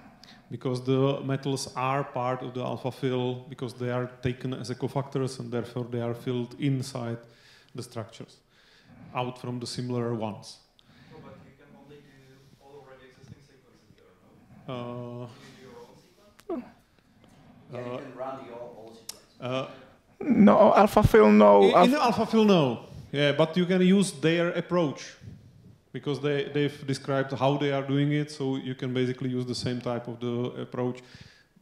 Because the metals are part of the AlphaFill, because they are taken as cofactors, and therefore they are filled inside the structures, out from the similar ones. No, AlphaFill, no. In AlphaFill, no. Yeah, but you can use their approach because they've described how they are doing it. So you can basically use the same type of the approach,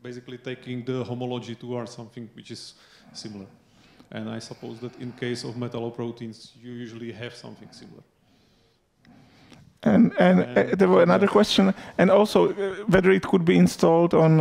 basically taking the homology towards something which is similar. And I suppose that in case of metalloproteins, you usually have something similar. And there was another question, and also whether it could be installed on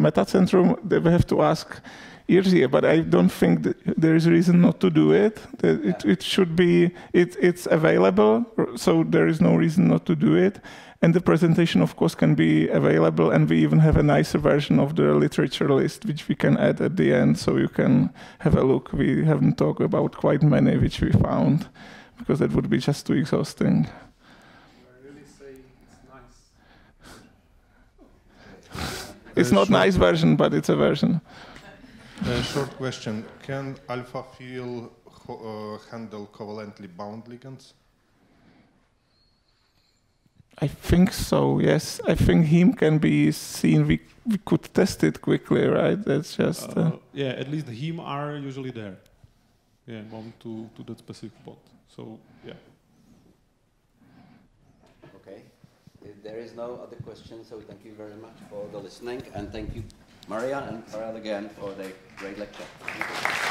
Metacentrum. They will have to ask Irzia, but I don't think that there is a reason not to do it. It should be, it's available, so there is no reason not to do it. And the presentation, of course, can be available, and we even have a nicer version of the literature list, which we can add at the end, so you can have a look. We haven't talked about quite many which we found, because that would be just too exhausting. It's not a nice version, but it's a version. Short question. Can AlphaFill handle covalently bound ligands? I think so, yes. I think HIM can be seen. We could test it quickly, right? That's just... yeah, at least the HIM are usually there. Yeah, bound to that specific spot. So, yeah. If there is no other question, so thank you very much for the listening, and thank you, Maria and Karel, again for the great lecture.